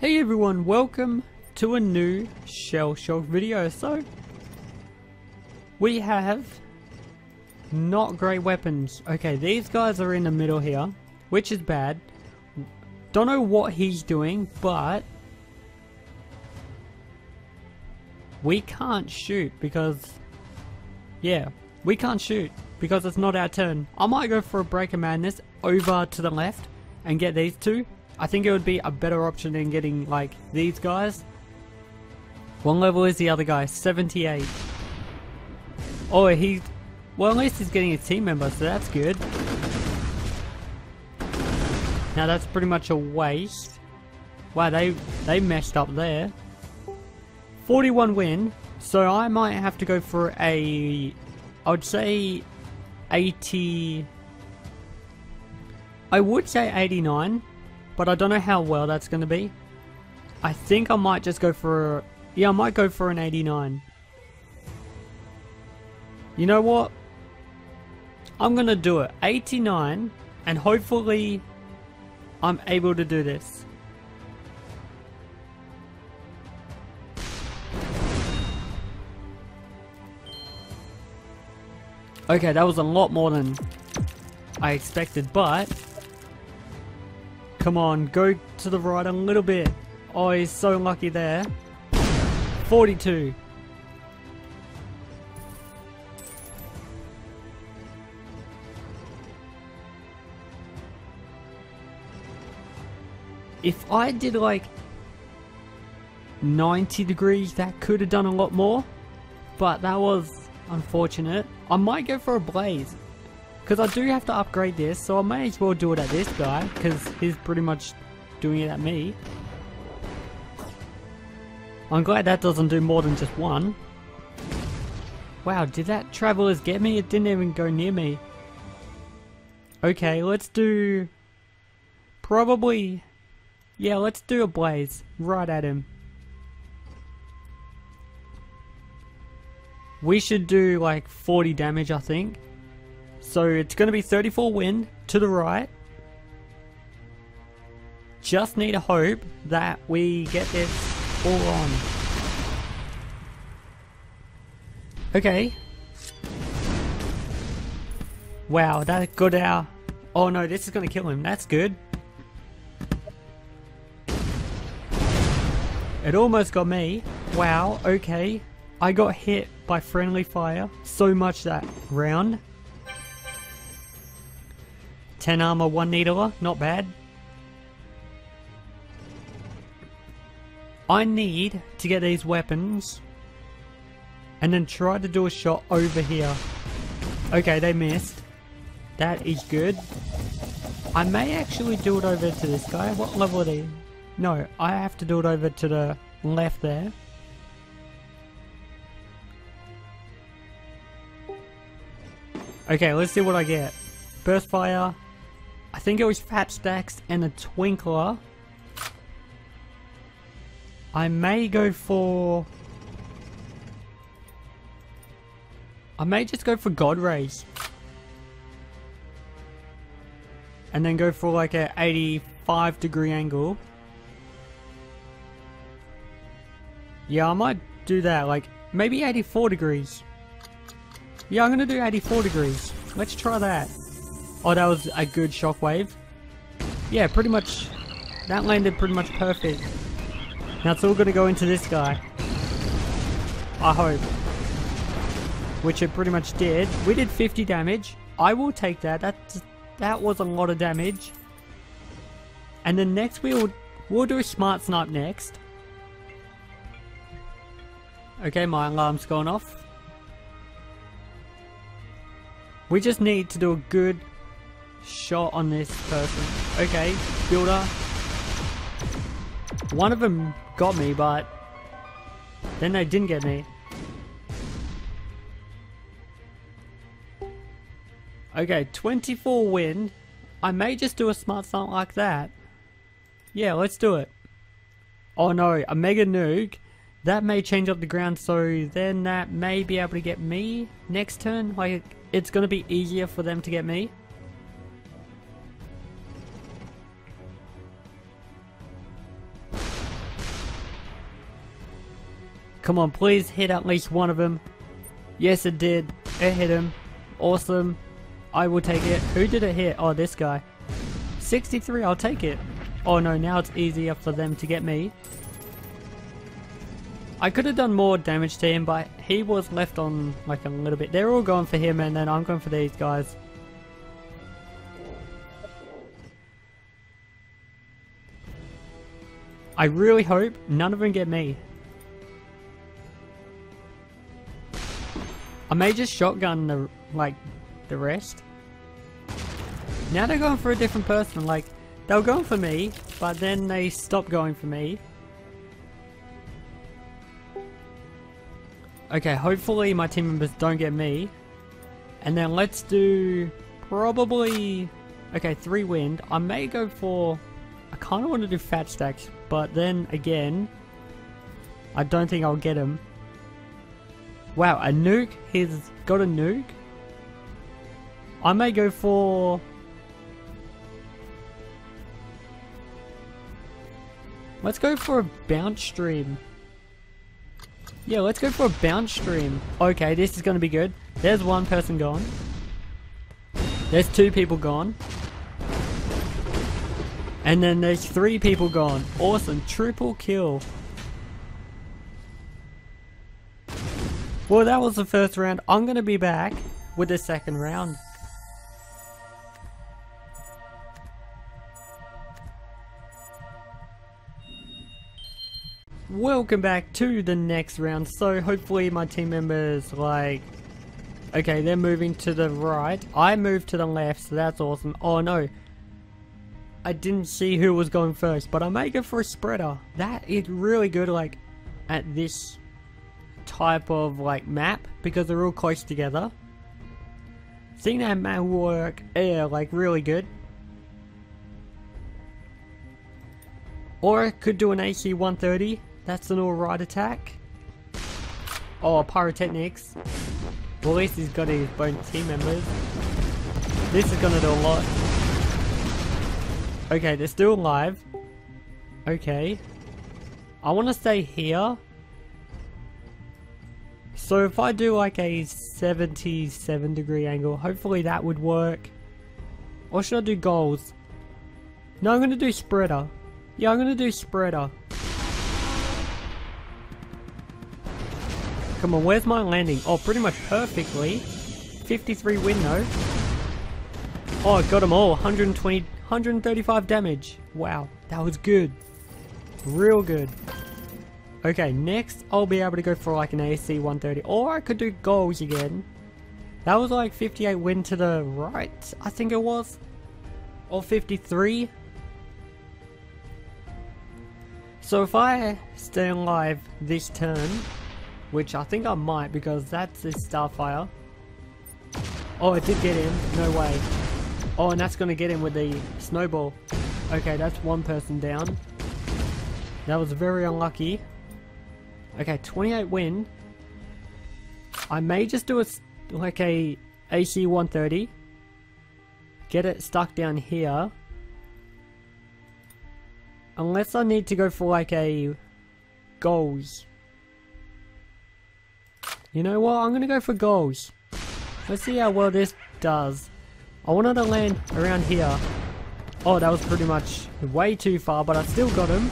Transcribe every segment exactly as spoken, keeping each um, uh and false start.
Hey everyone, welcome to a new Shell Shock video. So we have not great weapons. Okay, these guys are in the middle here, which is bad. Don't know what he's doing, but we can't shoot because yeah, we can't shoot because it's not our turn. I might go for a Breaker Madness over to the left and get these two. I think it would be a better option than getting, like, these guys. One level is the other guy, seventy-eight. Oh, he... well, at least he's getting a team member, so that's good. Now, that's pretty much a waste. Wow, they, they messed up there. forty-one win, so I might have to go for a... I would say... eighty... I would say eighty-nine. But I don't know how well that's going to be. I think I might just go for... a, yeah, I might go for an eighty-nine. You know what? I'm going to do it. eighty-nine. And hopefully I'm able to do this. Okay, that was a lot more than I expected, but... come on, go to the right a little bit. Oh, he's so lucky there. forty-two. If I did like ninety degrees, that could have done a lot more. But that was unfortunate. I might go for a blaze, because I do have to upgrade this, so I may as well do it at this guy, because he's pretty much doing it at me. I'm glad that doesn't do more than just one. Wow, did that travelers get me? It didn't even go near me. Okay, let's do... probably... yeah, let's do a blaze right at him. We should do like forty damage, I think. So it's going to be thirty-four win to the right. Just need to hope that we get this all on. Okay. Wow, that got our... oh no, this is going to kill him. That's good. It almost got me. Wow, okay. I got hit by friendly fire so much that round. ten armor, one needler, not bad. I need to get these weapons and then try to do a shot over here. Okay, they missed. That is good. I may actually do it over to this guy. What level are they? No, I have to do it over to the left there. Okay, let's see what I get. Burst fire. I think it was Fapstacks and a Twinkler. I may go for... I may just go for God Rays. And then go for like an eighty-five degree angle. Yeah, I might do that. Like, maybe eighty-four degrees. Yeah, I'm gonna do eighty-four degrees. Let's try that. Oh, that was a good shockwave. Yeah, pretty much... that landed pretty much perfect. Now it's all going to go into this guy. I hope. Which it pretty much did. We did fifty damage. I will take that. That's, that was a lot of damage. And then next we will, we'll do a smart snipe next. Okay, my alarm's gone off. We just need to do a good... shot on this person. Okay, builder. One of them got me, but then they didn't get me. Okay, twenty-four win. I may just do a smart snipe like that. Yeah, let's do it. Oh no, a mega nuke. That may change up the ground, so then that may be able to get me next turn. Like, it's gonna be easier for them to get me. Come on, please hit at least one of them. Yes, it did. It hit him. Awesome. I will take it. Who did it hit? Oh, this guy. sixty-three, I'll take it. Oh no, now it's easier for them to get me. I could have done more damage to him, but he was left on like a little bit. They're all going for him and then I'm going for these guys. I really hope none of them get me. I may just shotgun the, like, the rest. Now they're going for a different person, like, they were going for me, but then they stopped going for me. Okay, hopefully my team members don't get me. And then let's do probably, okay, three wind. I may go for, I kind of want to do Fapstacks, but then again, I don't think I'll get him. Wow, a nuke? He's got a nuke? I may go for... Let's go for a bounce stream. Yeah, let's go for a bounce stream. Okay, this is going to be good. There's one person gone. There's two people gone. And then there's three people gone. Awesome, triple kill. Well, that was the first round. I'm going to be back with the second round. Welcome back to the next round. So hopefully my team members, like, okay, they're moving to the right. I moved to the left, so that's awesome. Oh no, I didn't see who was going first, but I may go for a spreader. That is really good, like, at this type of like map, because they're all close together. Seeing that map work, yeah, like really good. Or I could do an A C one thirty. That's an alright attack. Oh, pyrotechnics. Well, at least he's got his bone team members. This is gonna do a lot. Okay, they're still alive. Okay, I want to stay here. So if I do like a seventy-seven degree angle, hopefully that would work. Or should I do goals? No, I'm going to do spreader. Yeah, I'm going to do spreader. Come on, where's my landing? Oh, pretty much perfectly. fifty-three win though. Oh, I got them all. one hundred twenty, one hundred thirty-five damage. Wow, that was good. Real good. Okay, next I'll be able to go for like an A C one thirty, or I could do goals again. That was like fifty-eight win to the right, I think it was, or fifty-three. So if I stay alive this turn, which I think I might, because that's this Starfire. Oh, it did get him, no way. Oh, and that's gonna get him with the snowball. Okay, that's one person down. That was very unlucky. Okay, twenty-eight win. I may just do a, like a A C one thirty. Get it stuck down here. Unless I need to go for like a goals. You know what? I'm going to go for goals. Let's see how well this does. I wanted to land around here. Oh, that was pretty much way too far, but I still got him.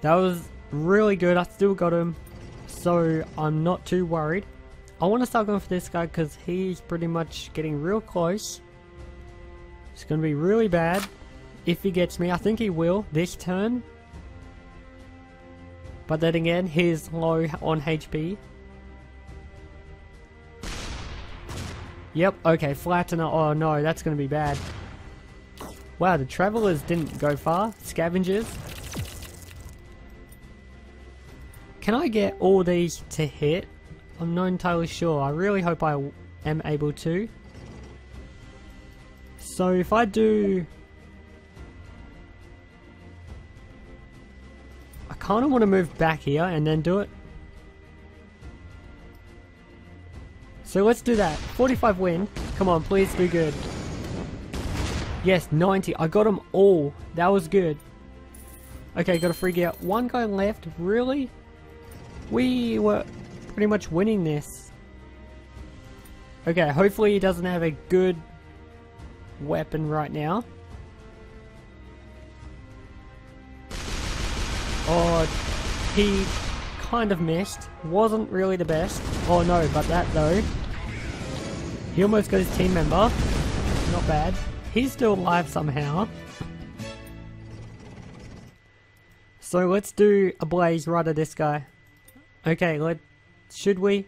That was really good. I still got him, so I'm not too worried. I want to start going for this guy because he's pretty much getting real close. It's going to be really bad if he gets me. I think he will this turn. But then again, he's low on H P. Yep, okay, flattener. Oh no, that's going to be bad. Wow, the travelers didn't go far. Scavengers. Can I get all these to hit? I'm not entirely sure. I really hope I am able to. So if I do... I kind of want to move back here and then do it. So let's do that. forty-five win. Come on, please do good. Yes, ninety. I got them all. That was good. Okay, got a free gear. One guy left, really? We were pretty much winning this. Okay, hopefully he doesn't have a good weapon right now. Oh, he kind of missed. Wasn't really the best. Oh no, but that though. He almost got his team member. Not bad. He's still alive somehow. So let's do a blaze right at this guy. Okay, let, should we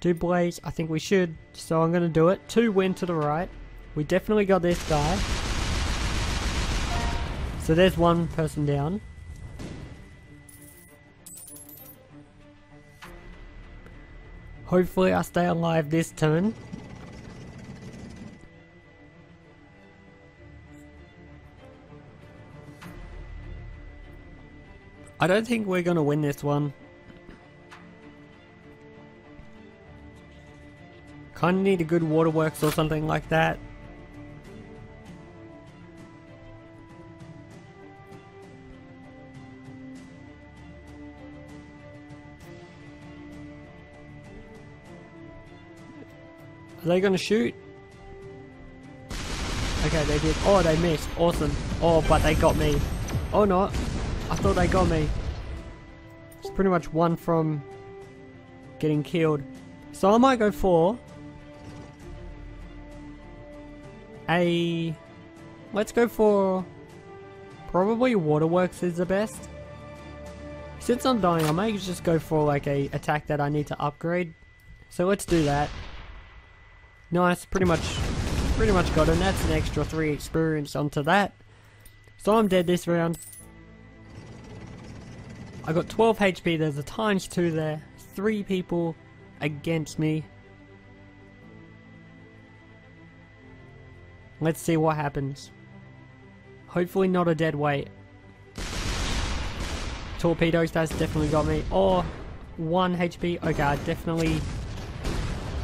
do blaze? I think we should. So I'm going to do it. Two win to the right. We definitely got this guy. So there's one person down. Hopefully I stay alive this turn. I don't think we're going to win this one. Kind of need a good waterworks or something like that. Are they going to shoot? Okay, they did. Oh, they missed. Awesome. Oh, but they got me. Oh, no. I thought they got me. It's pretty much one from getting killed. So I might go for a... Let's go for... Probably waterworks is the best. Since I'm dying, I might just go for like a attack that I need to upgrade. So let's do that. Nice, pretty much, pretty much got him. That's an extra three experience onto that. So I'm dead this round. I got twelve H P, there's a times two there. Three people against me. Let's see what happens. Hopefully not a dead weight. Torpedoes, that's definitely got me. Oh, one H P. Okay, I definitely,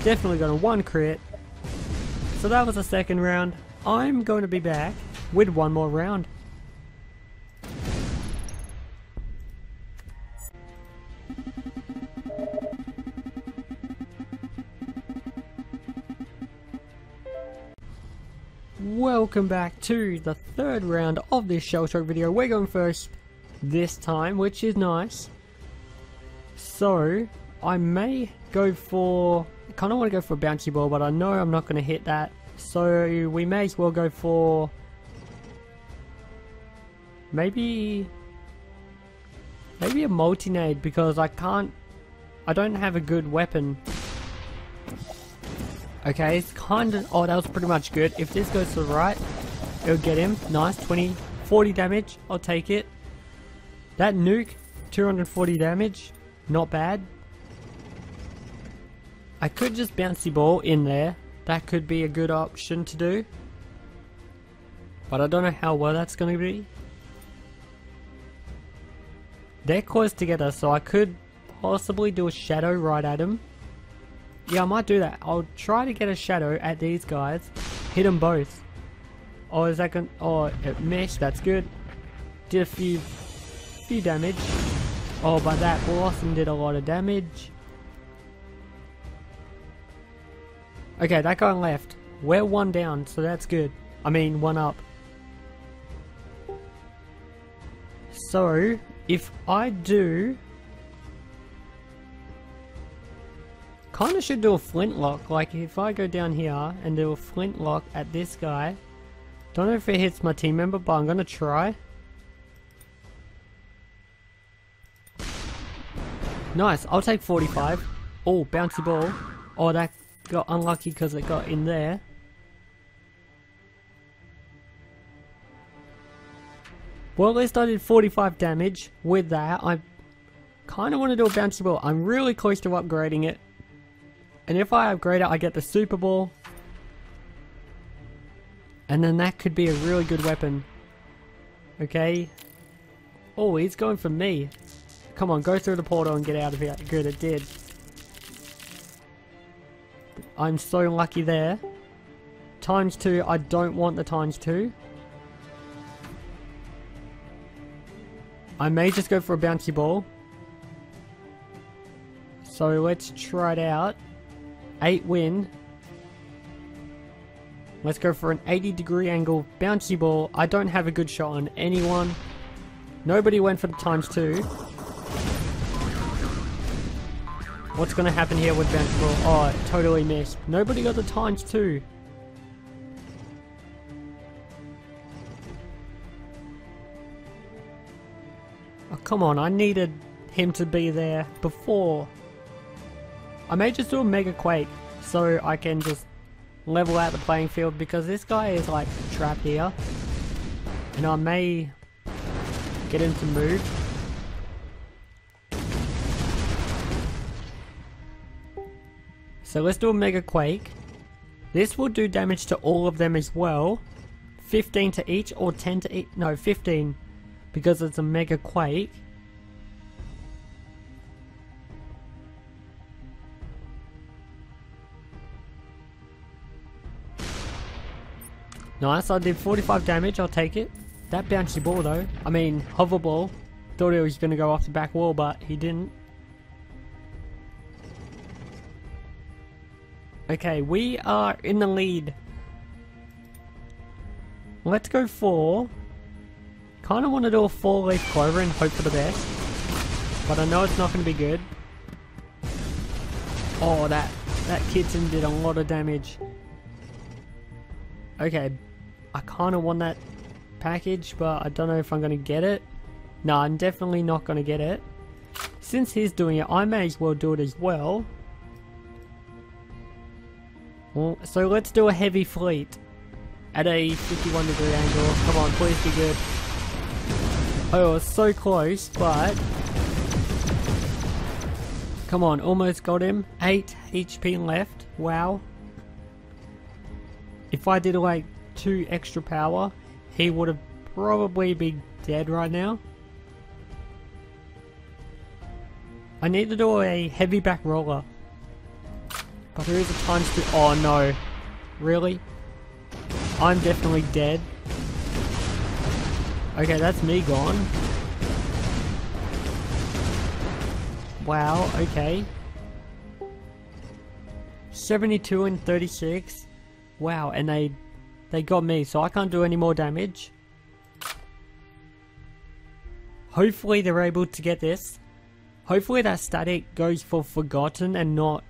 definitely got a one crit. So that was the second round. I'm going to be back with one more round. Welcome back to the third round of this Shell Shock video. We're going first this time, which is nice. So I may go for, I kind of want to go for a bouncy ball, but I know I'm not going to hit that. So we may as well go for maybe maybe a multinade, because I can't, I don't have a good weapon. Okay, it's kind of... Oh, that was pretty much good. If this goes to the right, it'll get him. Nice, twenty, forty damage. I'll take it. That nuke, two hundred forty damage. Not bad. I could just bouncy ball in there. That could be a good option to do. But I don't know how well that's going to be. They're close together, so I could possibly do a shadow right at him. Yeah, I might do that. I'll try to get a shadow at these guys. Hit them both. Oh, is that gonna... Oh, it missed. That's good. Did a few... Few damage. Oh, but that blossom did a lot of damage. Okay, that guy left. We're one down, so that's good. I mean, one up. So, if I do... Kinda should do a flint lock. Like if I go down here and do a flint lock at this guy, don't know if it hits my team member, but I'm gonna try. Nice, I'll take forty-five. Oh, bouncy ball. Oh, that got unlucky because it got in there. Well, at least I did forty-five damage with that. I kinda wanna do a bouncy ball. I'm really close to upgrading it. And if I upgrade it, I get the Super Bowl. And then that could be a really good weapon. Okay. Oh, he's going for me. Come on, go through the portal and get out of here. Good, it did. I'm so lucky there. Times two, I don't want the times two. I may just go for a bouncy ball. So let's try it out. Eight win. Let's go for an eighty degree angle bouncy ball. I don't have a good shot on anyone. Nobody went for the times two. What's going to happen here with bouncy ball? Oh, totally missed. Nobody got the times two. Oh, come on. I needed him to be there before. I may just do a mega quake so I can just level out the playing field, because this guy is like trapped here and I may get him to move. So let's do a mega quake. This will do damage to all of them as well, fifteen to each or ten to each. No, fifteen, because it's a mega quake. Nice, I did forty-five damage, I'll take it. That bouncy ball though, I mean hover ball, thought he was going to go off the back wall, but he didn't. Okay, we are in the lead. Let's go for... Kind of want to do a four-leaf clover and hope for the best. But I know it's not going to be good. Oh, that, that kitten did a lot of damage. Okay, I kind of want that package, but I don't know if I'm going to get it. No, I'm definitely not going to get it. Since he's doing it, I may as well do it as well. Well, so let's do a heavy fleet at a fifty-one degree angle. Come on, please be good. Oh, it's so close, but... Come on, almost got him. eight H P left. Wow. If I did like two extra power, he would have probably been dead right now. I need to do a heavy back roller. But there is a time to... Oh no. Really? I'm definitely dead. Okay, that's me gone. Wow, okay. seventy-two and thirty-six. Wow, and they they got me, so I can't do any more damage. Hopefully they're able to get this. Hopefully that static goes for Forgotten and not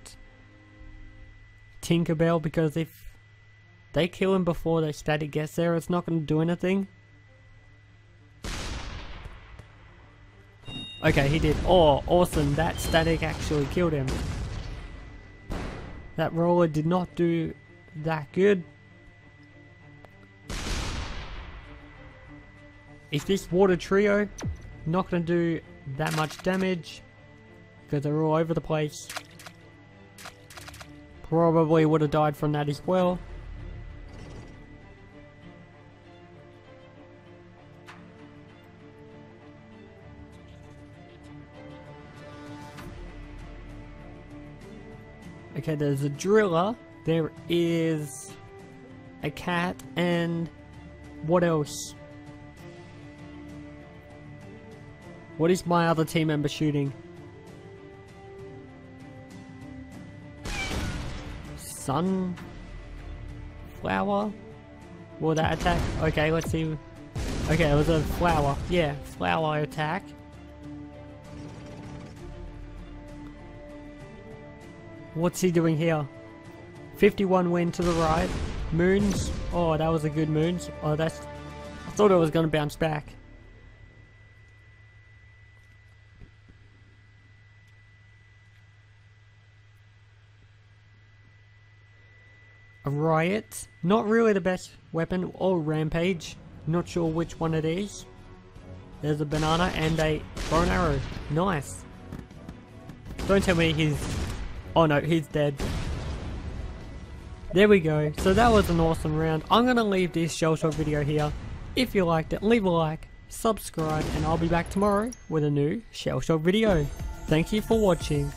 Tinkerbell, because if they kill him before the static gets there, it's not going to do anything. Okay, he did. Oh, awesome. That static actually killed him. That roller did not do... that good. If this water trio not gonna do that much damage because they're all over the place, probably would have died from that as well. Okay, there's a driller. There is a cat, and what else? What is my other team member shooting? Sun? Flower? Will that attack? Okay, let's see. Okay, it was a flower. Yeah, flower attack. What's he doing here? fifty-one win to the right. Moons. Oh, that was a good moons. Oh, that's... I thought it was going to bounce back. A riot. Not really the best weapon. Or rampage. Not sure which one it is. There's a banana and a bow and arrow. Nice. Don't tell me he's... Oh no, he's dead. There we go, so that was an awesome round. I'm going to leave this Shell Shock video here. If you liked it, leave a like, subscribe, and I'll be back tomorrow with a new Shell Shock video. Thank you for watching.